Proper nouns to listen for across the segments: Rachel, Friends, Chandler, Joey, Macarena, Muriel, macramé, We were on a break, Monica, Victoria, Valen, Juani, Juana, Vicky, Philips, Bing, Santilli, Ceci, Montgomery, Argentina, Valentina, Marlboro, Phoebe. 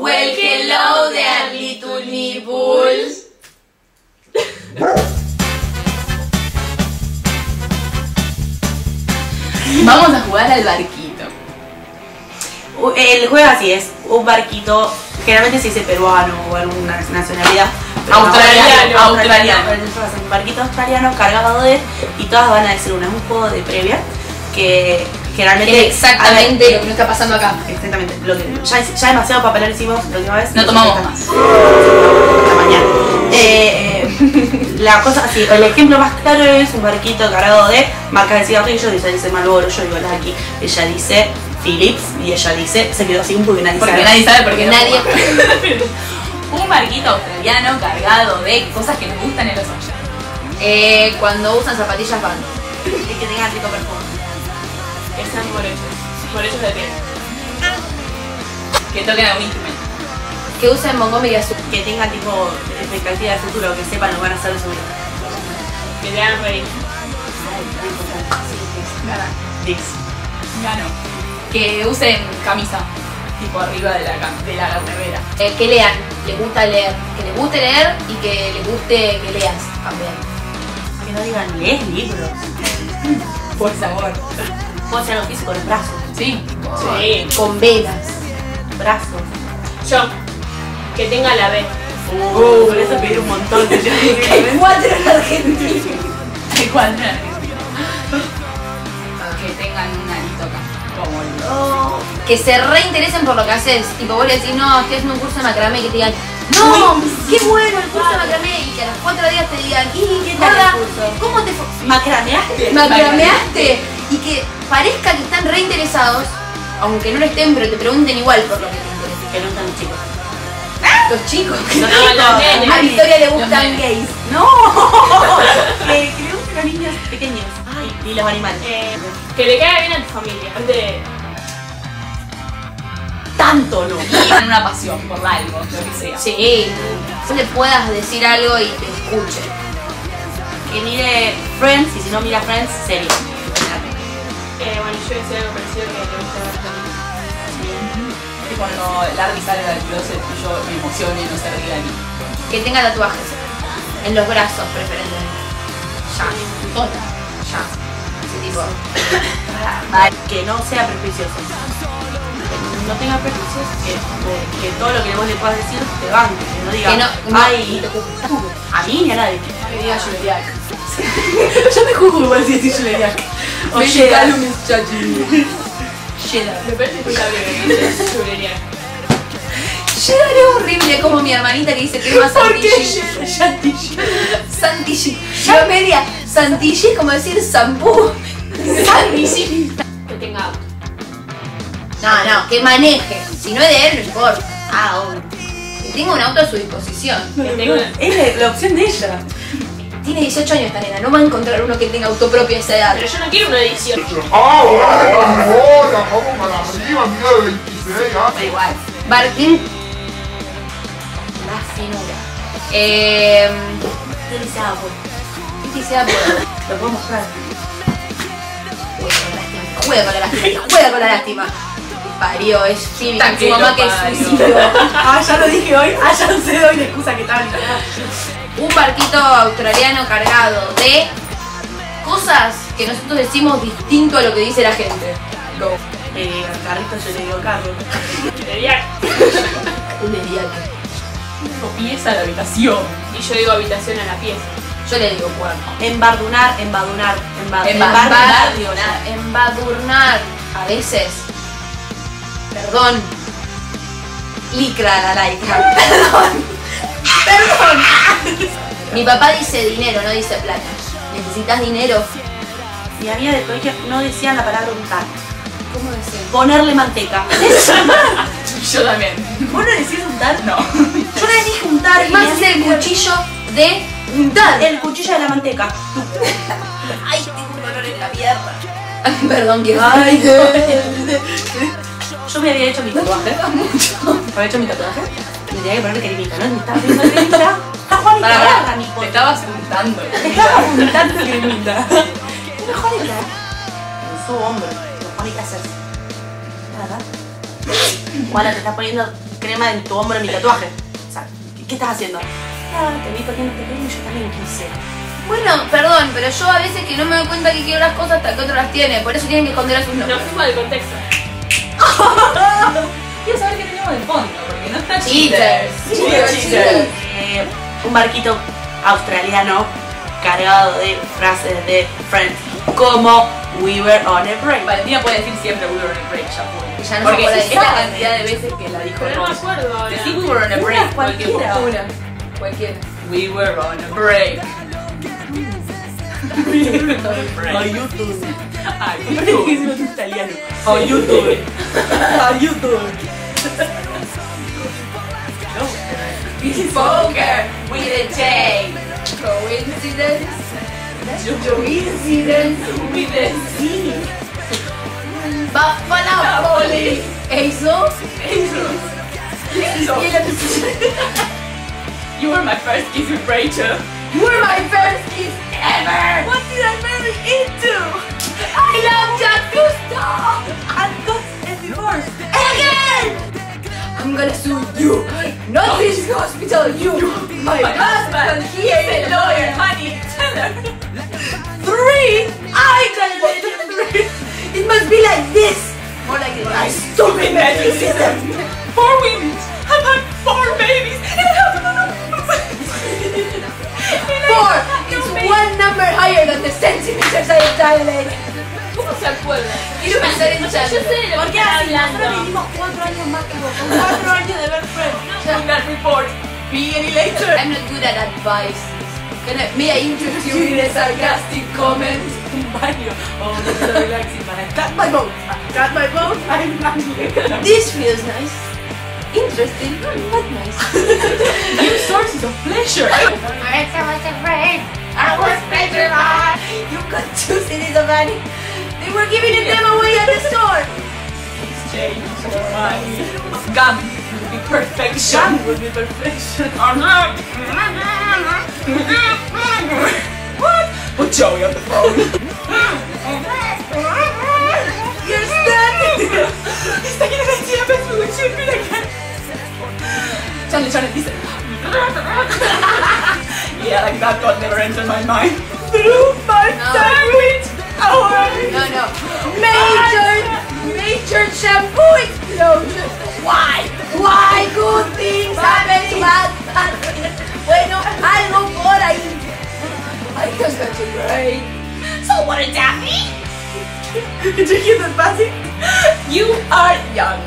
Well, hello there, little nibbles. Vamos a jugar al barquito. El juego así es, un barquito, generalmente se dice peruano o alguna nacionalidad. Australiano. Un barquito australiano cargado de... y todas van a decir una, un juego de previa que... generalmente, exactamente lo que no está pasando acá. Exactamente. Lo que, ya demasiado papelón hicimos la última vez. No tomamos más. Hasta mañana. La cosa así, el ejemplo más claro es un barquito cargado de marcas de cigarrillos. Ella dice Marlboro, yo digo las aquí. Ella dice Philips y ella dice, se quedó así un poco nadie sabe. Nadie sabe porque nadie. Un barquito australiano cargado de cosas que nos gustan en los años. Cuando usan zapatillas van. Que tengan rico perfume. Están por ellos de piel. Que toquen algún instrumento. Que usen Montgomery azul. Que tengan tipo expectativa de futuro, que sepan lo van a hacer de su vida. Que te hagan reír. Gano. Que usen camisa, tipo arriba de la remera. Que lean, les gusta leer. Que les guste leer y que les guste que leas también. Que no digan, lees libros. Por favor. Puedo hacer oficio con los brazos. Sí. Sí. Con velas. Brazos. Yo. Que tenga la B. Por eso pedí un montón de yo. Que hay cuatro en Argentina. Que tengan un alito acá. Como el... oh. Que se reinteresen por lo que haces. Tipo, vos le decís, no, estoy haciendo un curso de macramé. Que te digan, no, uy, qué bueno el curso de macramé. Y que a los 4 días te digan, ¿y qué tal el curso? ¿Cómo te fue? ¿Macrameaste? ¿Macrameaste? Y que parezca que están reinteresados, aunque no lo estén, pero te pregunten igual por lo que te interesa. Que no están los chicos. ¿Ah? Los chicos. No, a Victoria le gustan gays. No. Que le gustan los niños pequeños. Ay, y los animales. Que le caiga bien a tu familia. Tanto no. Tienen una pasión por algo, lo que sea. Sí. Que le puedas decir algo y te escuche. Que mire Friends y si no mira Friends, serio. Bueno, yo decía algo parecido que me gusta bastante. Que cuando Larry sale del closet y yo me emocione y no se ríe de mí. Que tenga tatuajes. En los brazos, preferentemente. Ya. Total. Ya. Ese tipo. Que no sea prejuicioso. No tenga prejuicios. Que todo lo que vos le puedas decir te banque. Que no diga, que no, ay, no, a mí ni a nadie. Que diga yo le diría. Yo me juzgo igual si decís yo le diría. O llega un muchachi. Llega. Me parece que es horrible, como mi hermanita que dice que es más Santilli. Santilli. Yo media. Santilli es como decir zampú. Santilli. Que tenga. No, que maneje. Si no es de él, no importa. Ah, hombre. Que tenga un auto a su disposición. Es la opción de ella. Tiene 18 años esta nena, no va a encontrar uno que tenga auto propio a esa edad. Pero yo no quiero una edición. ¡Ah, ahora! ¡Vamos para arriba! ¡Mira de 26! Da igual. Barquín. La finura. ¿Qué dice Apple? Lo puedo mostrar. Juega con la lástima. Parió, es cívico. Su mamá que es suicidio. Ya lo dije hoy. Ya no sé, doy la excusa que estaba. Un barquito australiano cargado de cosas que nosotros decimos distinto a lo que dice la gente. Go. Carrito yo le digo carro. Un eriaque. Digo pieza a la habitación. Y yo digo habitación a la pieza. Yo le digo cuarto. Embadurnar. A veces. Perdón. Licra. Perdón. Mi papá dice dinero, no dice plata. ¿Necesitas dinero? Mi amiga del colegio no decía la palabra untar. ¿Cómo decía? Ponerle manteca. Yo también. ¿Vos no decís untar? No. Yo le dije untar. Es más, es el cuchillo de untar. El cuchillo de la manteca. Ay, tengo un dolor en la pierna. Ay, perdón, que... ay, yo me había hecho mi tatuaje. Me tenía que poner cremita, ¿no? Me estaba poniendo cremita. Te estabas juntando. Cremita. Mejor es en su hombro. Mejor hay que hacerse. ¿Verdad? Juana, te estás poniendo crema en tu hombro en mi tatuaje. O sea, ¿qué estás haciendo? Ah, te vi poniéndote crema y yo también quise. Bueno, perdón, pero yo a veces que no me doy cuenta que quiero las cosas hasta que otro las tiene. Por eso tienen que esconder a sus nombres. Nos fuimos del contexto. Quiero saber qué tenemos de fondo, porque no está Cheaters. Cheaters. Un barquito australiano cargado de frases de Friends, como We were on a break. Valentina puede decir siempre We were on a break, ya no, porque es la cantidad de veces que la dijo. No me acuerdo ahora. Decí We were on a break. Cualquiera. We were on a break. A YouTube. A YouTube. Italiano. A YouTube. A YouTube. This poker with a J. Coincidence. Coincidence with a C. Buffalo. Asos. You were my first kiss with Rachel. You were my first kiss ever! What did I marry into? I love Jacusto! I got a divorce! Again! I'm gonna sue you! Not this hospital, you! My husband, he is a lawyer, honey! Chandler! Three! I got three! It must be like this! More like this! My stupid medicine! 4 women! I've had 4 babies! It's 1 number higher than the centimeters I dilate. ¿Cómo se acuerdan? Quiero pensar en Chandler. Porque nosotros vivimos 4 años más que vos. 4 años de ver Friends. No that report. Be any later. I'm not good at advice. May I introduce you in a sarcastic comment? Un baño. Oh, relaxing. Cut my boat. Cut my boat. I'm not. This feels nice. Interesting, but nice. New sources of pleasure. I was afraid. I was petrified. You got 2 CDs of money. They were giving them away at the store. Exchange for money. Gum would be perfection. Gum would be perfection. What? Put Joey on the phone. You're standing. Está aquí la chica, pero yo no la canto. Chandler dice. Yeah, like that thought never entered my mind. Through my sandwich! No. Major shampoo explosion! Why? Why good things happen to bad? Bueno, algo por ahí. I just got to break. So what did that mean? Did you hear the passing? You are young.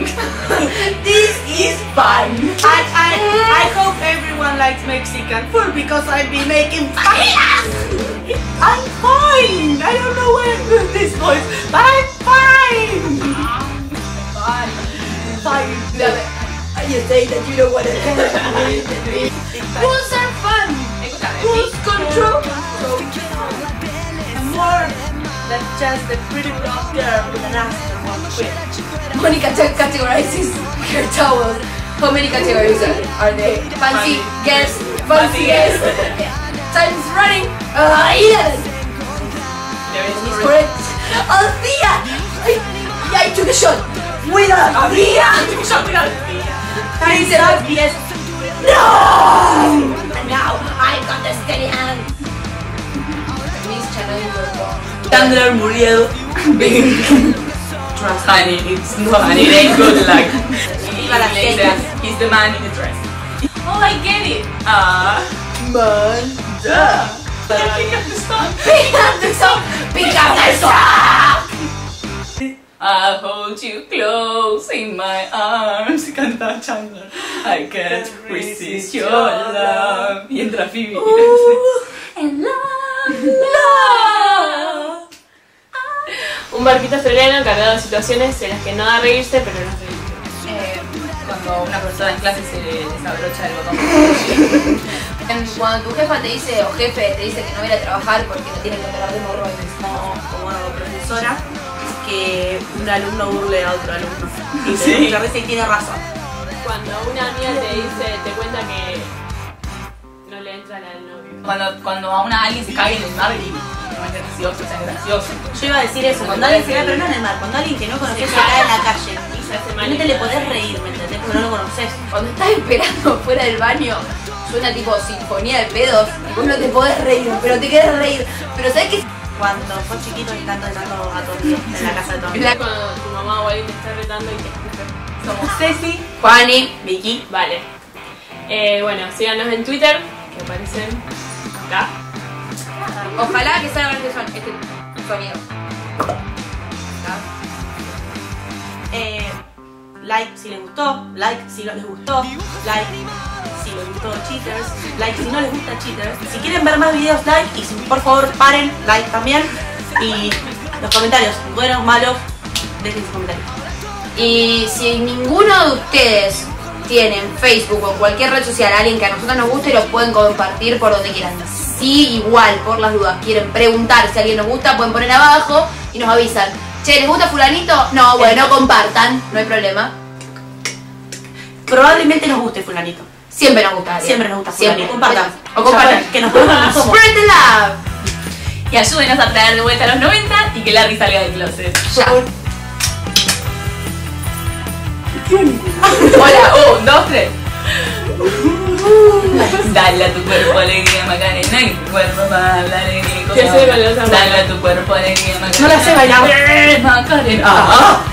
This is fun. I hope everyone likes Mexican food because I've been making fajitas. I'm fine. I don't know where I'm doing this voice, but I'm fine. Fine. You say that you don't want to tell me. Fools are fun. Fools control. More. That's just a pretty blonde girl with an ass and one quid. Monica categorizes her towels. How many categories are they? Fancy girls, fancy girls. Time is running. Yes. There is no correct. Althea. I took a shot with Althea. Time is up. Yes. No. And now I got the steady hand. Miss Chandler. Chandler, Muriel, Bing. Trust honey, it's not honey, it ain't good luck. He's the man in the dress. Oh, I get it! Man, duh! Pick up the song! Pick up the song! Pick up the song! I hold you close in my arms. Canta Chandler. I can't resist your love. Y entra Phoebe. And love! Un barquito australiano cargado de situaciones en las que no da a reírse, pero no se ríe. Cuando una persona en clase se desabrocha el botón. Cuando tu jefa te dice, o jefe, te dice que no viene a trabajar porque no tiene que operar de morro, es como profesora, que un alumno burle a otro alumno. Y sí, muchas veces tiene razón. Cuando una amiga te dice, te cuenta que no le entran al novio. Cuando a alguien se cae en el mar y... es gracioso, es gracioso. Yo iba a decir eso, cuando alguien se va a perder en el mar, cuando alguien que no conoce se cae en la calle. se hace mal. Realmente le podés reír, ¿me entendés? Porque no lo conocés. Cuando estás esperando fuera del baño, suena tipo sinfonía de pedos y vos no te podés reír, pero te querés reír. Pero ¿sabés qué? Cuando fue chiquito gritando a todos en la casa de todos. Es cuando tu mamá o alguien te está retando y te escucha. Somos Ceci, Juani, Vicky, Valen. Bueno, síganos en Twitter, que aparecen acá. Ojalá que salgan este sonido. Like si les gustó, like si no les gustó, like si les gustó cheaters, like si no les gusta cheaters. Si quieren ver más videos, like, y si por favor paren, like también. Y los comentarios, buenos, malos, dejen sus comentarios. Y si ninguno de ustedes tienen Facebook o cualquier red social, alguien que a nosotros nos guste, lo pueden compartir por donde quieran. Si igual, por las dudas, quieren preguntar si alguien nos gusta, pueden poner abajo y nos avisan. Che, ¿les gusta fulanito? No, bueno, compartan, no hay problema. Probablemente nos guste fulanito. Siempre nos gusta. Siempre nos gusta fulanito. Siempre. Compartan. O compartan. Que nos gusta. Spread the love. Y ayúdenos a traer de vuelta a los 90 y que Larry salga del closet. Ya. Hola, 1, 2, 3. Dale a tu cuerpo alegría, Macarena, y tu cuerpo va a dar alegría. Dale a tu cuerpo alegría, Macarena. No la sé bailar. Macarena.